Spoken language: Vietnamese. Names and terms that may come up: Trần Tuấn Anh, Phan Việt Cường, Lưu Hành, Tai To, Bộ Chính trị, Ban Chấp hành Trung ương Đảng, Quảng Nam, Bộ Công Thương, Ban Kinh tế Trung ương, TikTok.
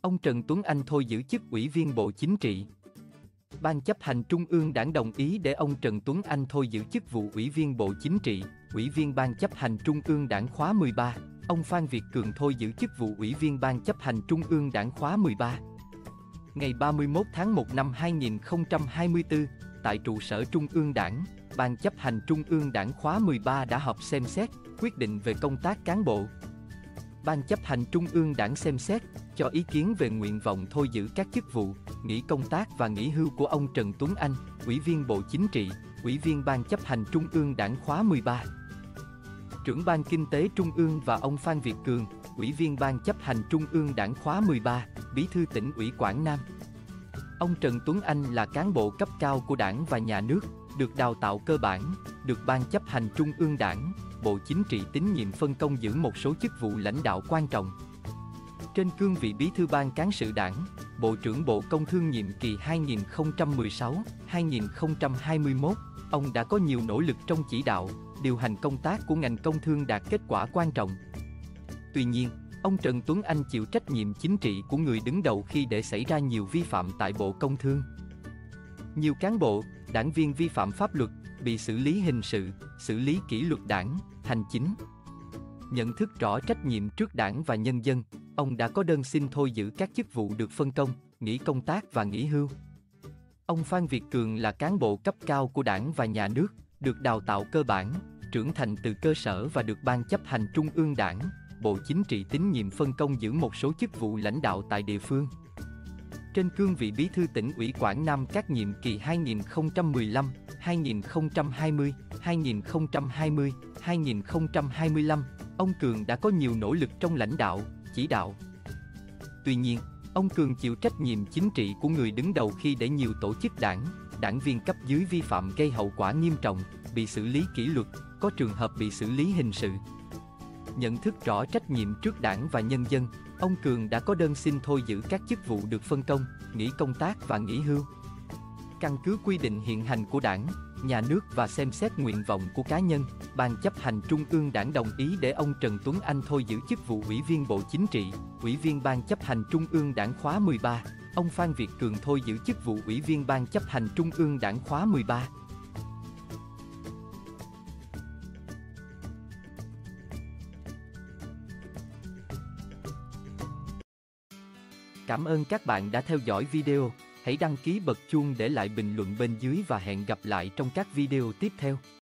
ông Trần Tuấn Anh thôi giữ chức Ủy viên Bộ Chính trị. Ban chấp hành Trung ương Đảng đồng ý để ông Trần Tuấn Anh thôi giữ chức vụ Ủy viên Bộ Chính trị, Ủy viên Ban chấp hành Trung ương Đảng khóa 13. Ông Phan Việt Cường thôi giữ chức vụ Ủy viên Ban chấp hành Trung ương Đảng khóa 13. Ngày 31 tháng 1 năm 2024, tại trụ sở Trung ương Đảng, Ban chấp hành Trung ương Đảng khóa 13 đã họp xem xét, quyết định về công tác cán bộ. Ban chấp hành Trung ương Đảng xem xét, cho ý kiến về nguyện vọng thôi giữ các chức vụ, nghỉ công tác và nghỉ hưu của ông Trần Tuấn Anh, Ủy viên Bộ Chính trị, Ủy viên Ban chấp hành Trung ương Đảng khóa 13. Trưởng Ban Kinh tế Trung ương và ông Phan Việt Cường, Ủy viên Ban chấp hành Trung ương Đảng khóa 13, Bí thư tỉnh ủy Quảng Nam. Ông Trần Tuấn Anh là cán bộ cấp cao của Đảng và Nhà nước, được đào tạo cơ bản, được Ban chấp hành Trung ương Đảng, Bộ Chính trị tín nhiệm phân công giữ một số chức vụ lãnh đạo quan trọng. Trên cương vị Bí thư Ban Cán sự Đảng, Bộ trưởng Bộ Công Thương nhiệm kỳ 2016-2021, ông đã có nhiều nỗ lực trong chỉ đạo, điều hành công tác của ngành công thương đạt kết quả quan trọng. Tuy nhiên, ông Trần Tuấn Anh chịu trách nhiệm chính trị của người đứng đầu khi để xảy ra nhiều vi phạm tại Bộ Công Thương. Nhiều cán bộ, đảng viên vi phạm pháp luật, bị xử lý hình sự, xử lý kỷ luật đảng, hành chính. Nhận thức rõ trách nhiệm trước Đảng và nhân dân, ông đã có đơn xin thôi giữ các chức vụ được phân công, nghỉ công tác và nghỉ hưu. Ông Phan Việt Cường là cán bộ cấp cao của Đảng và Nhà nước, được đào tạo cơ bản, trưởng thành từ cơ sở và được Ban chấp hành Trung ương Đảng, Bộ Chính trị tín nhiệm phân công giữ một số chức vụ lãnh đạo tại địa phương. Trên cương vị Bí thư tỉnh ủy Quảng Nam các nhiệm kỳ 2015, 2020, 2020, 2025, ông Cường đã có nhiều nỗ lực trong lãnh đạo, chỉ đạo. Tuy nhiên, ông Cường chịu trách nhiệm chính trị của người đứng đầu khi để nhiều tổ chức đảng, đảng viên cấp dưới vi phạm gây hậu quả nghiêm trọng, bị xử lý kỷ luật, có trường hợp bị xử lý hình sự. Nhận thức rõ trách nhiệm trước Đảng và nhân dân, ông Cường đã có đơn xin thôi giữ các chức vụ được phân công, nghỉ công tác và nghỉ hưu. Căn cứ quy định hiện hành của Đảng, Nhà nước và xem xét nguyện vọng của cá nhân, Ban chấp hành Trung ương Đảng đồng ý để ông Trần Tuấn Anh thôi giữ chức vụ Ủy viên Bộ Chính trị, Ủy viên Ban chấp hành Trung ương Đảng khóa 13. Ông Phan Việt Cường thôi giữ chức vụ Ủy viên Ban chấp hành Trung ương Đảng khóa 13. Cảm ơn các bạn đã theo dõi video. Hãy đăng ký bật chuông để lại bình luận bên dưới và hẹn gặp lại trong các video tiếp theo.